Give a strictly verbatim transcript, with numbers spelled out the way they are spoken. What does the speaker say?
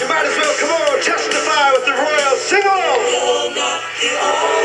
You might as well come on, testify with the Royals. Sing on! You're not the only